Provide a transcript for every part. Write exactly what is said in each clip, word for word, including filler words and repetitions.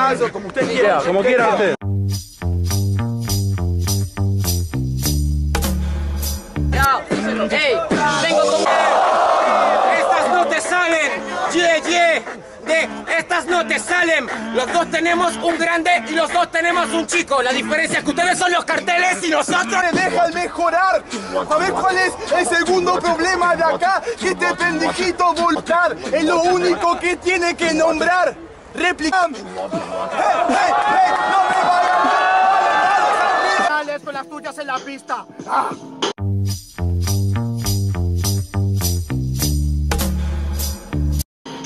o como usted quiera, como quiera usted. ¡Ey! ¡Vengo con... ¡Estas no te salen! ¡Ye, ye! De estas no te salen. Los dos tenemos un grande y los dos tenemos un chico. La diferencia es que ustedes son los carteles y nosotros... ¡Te dejan mejorar! ¿Sabés cuál es el segundo problema de acá? Que este pendejito voltar es lo único que tiene que nombrar. Replicam. ¡Hey, hey, hey! ¡No me vayan! ¡Dale con las tuyas en la pista! ¡Ah!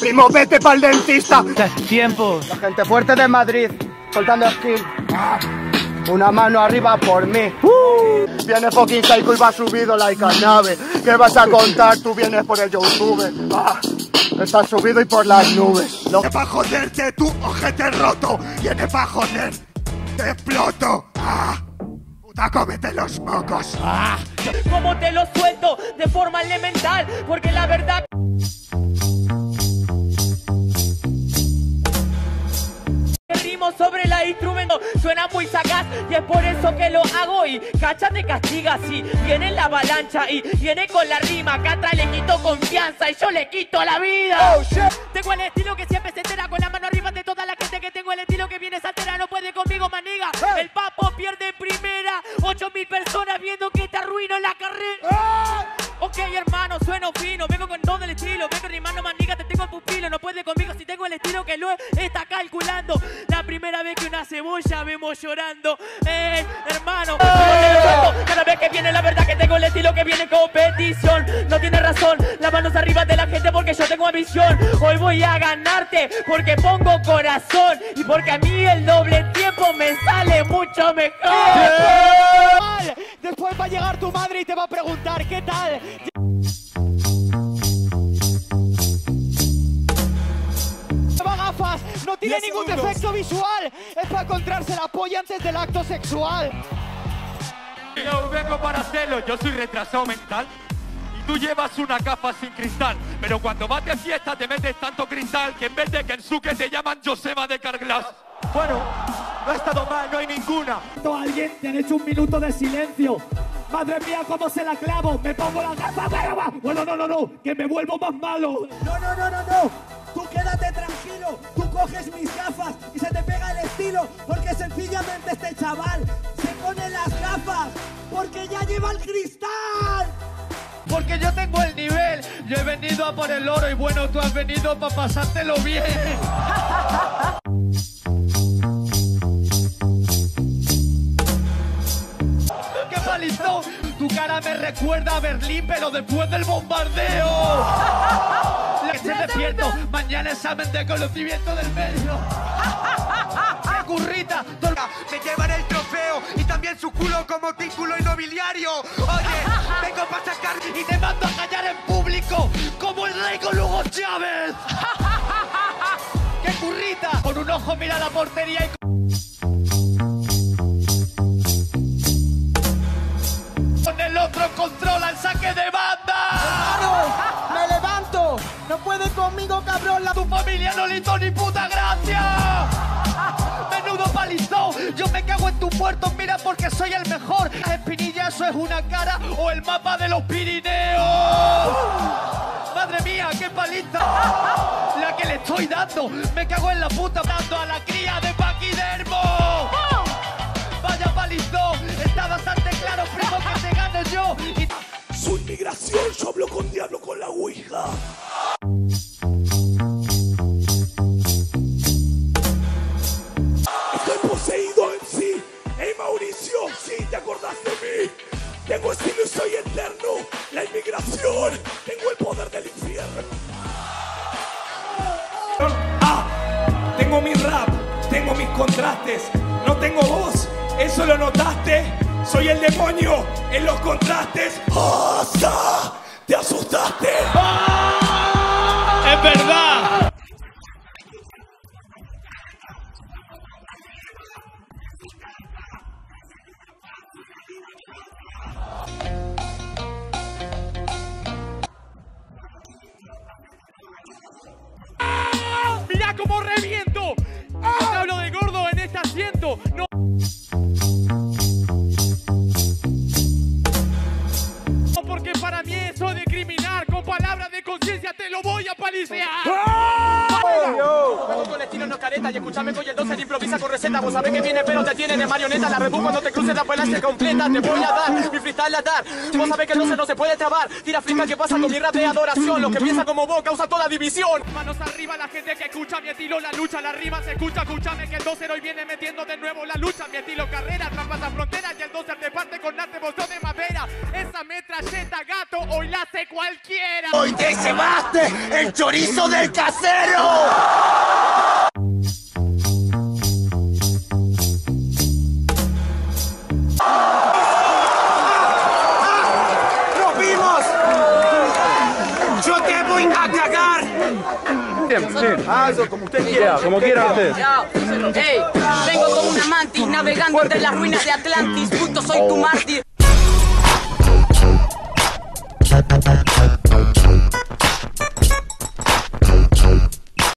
Primo, vete pa'l dentista. Tiempo. La gente fuerte de Madrid, soltando skill. Una mano arriba por mí. Uh. Viene fucking Psycho y va subido like a nave. ¿Qué vas a contar? Tú vienes por el YouTube. Ah. Estás subido y por las nubes. Lo... Viene pa' joderte tu ojete roto. Viene pa' joder. Te exploto. Ah. ¡Puta, cómete los mocos! Ah. ¿Cómo te los suelto? De forma elemental. Porque la verdad... sobre la instrumento suena muy sagaz y es por eso que lo hago. Y Cacha te castiga así, viene la avalancha y viene con la rima. Catra le quito confianza y yo le quito la vida. Oh, shit. Tengo el estilo que siempre se entera, con la mano arriba de toda la gente que tengo el estilo que viene saltera. No puede conmigo, maniga. Hey. El Papo pierde en primera, ocho mil personas viendo que te arruino la carrera. Hey. Ok, hermano, sueno fino, vengo con todo el estilo, vengo rimando, maniga, te tengo el pupilo. No puede conmigo si tengo el estilo que lo está calculando. La primera vez que una cebolla vemos llorando. Eh, hermano, cada vez que viene la verdad que tengo el estilo que viene competición. No tiene razón, las manos arriba de la gente porque yo tengo ambición. Hoy voy a ganarte porque pongo corazón y porque a mí el doble tiempo me sale mucho mejor. Yeah. Después va a llegar tu madre y te va a preguntar ¿qué tal? No tiene ningún defecto visual, es para encontrarse la polla antes del acto sexual. Yo vengo para hacerlo, yo soy retrasado mental. Y tú llevas una capa sin cristal, pero cuando vas de fiesta te metes tanto cristal que en vez de Kensuke te llaman Joseba de Carglass. Bueno, no ha estado mal, no hay ninguna. Alguien te ha hecho un minuto de silencio. Madre mía, cómo se la clavo, me pongo la capa, pero... Bueno, no, no, no, que me vuelvo más malo. No, no, no, no, no. Tú quédate tranquilo, tú coges mis gafas y se te pega el estilo, porque sencillamente este chaval se pone las gafas, porque ya lleva el cristal. Porque yo tengo el nivel, yo he venido a por el oro y bueno, tú has venido para pasártelo bien. ¡Qué palizón! Tu cara me recuerda a Berlín, pero después del bombardeo. Se despierto, mañana examen de conocimiento del medio. ¡Qué currita! Me llevan el trofeo y también su culo como título inmobiliario. Oye, vengo para sacar y te mando a callar en público como el rey con Hugo Chávez. ¡Qué currita! Con un ojo mira la portería y... con el otro controla el saque de banda. ¡No puedes conmigo, cabrón! La... ¡Tu familia no le hizo ni puta gracia! ¡Menudo palizón! Yo me cago en tu puerto, mira, porque soy el mejor. La espinilla, eso es una cara o el mapa de los Pirineos. ¡Madre mía, qué paliza! La que le estoy dando. Me cago en la puta, dando a la cría de Paquidermo. ¡Vaya palizón! Está bastante claro, primo, que te gano yo. Y... Soy migración, yo hablo con diablo con la ouija. Si te acordás de mí, tengo estilo y soy eterno. La inmigración, tengo el poder del infierno. Ah, tengo mi rap, tengo mis contrastes. No tengo voz, eso lo notaste. Soy el demonio en los contrastes. ¡Hasta! ¡Te asustaste! ¡Ah! ¡Es verdad! ¡Mirá cómo reviento! ¡Ah! Hablo de Galicia. ¡Oh! Con estilo no careta y escúchame, voy el doce improvisa con receta. Vos sabés que viene pero te tiene de marioneta. La rebus cuando te cruces la vuela se completa. Te voy a dar, mi freestyle a dar. Vos sabés que el doce no se puede trabar. Tira flipa que pasa con mi rap de adoración. Lo que piensa como vos causa toda división. Manos arriba la gente que escucha mi estilo. La lucha, la rima se escucha. Escúchame que el doce hoy viene metiendo de nuevo la lucha. Mi estilo carrera, trampas a frontera. Y el doce te parte con arte, botón de madera. Esa metralleta gato hoy la hace cualquiera. Hoy te llevaste el chorizo del casero. ¡Nos vimos! ¡Yo te voy a cagar! Bien, sí. Ah, eso, como usted quiera, como quiera usted. Hey, vengo como una mantis navegando entre las ruinas de Atlantis. Justo soy tu mártir.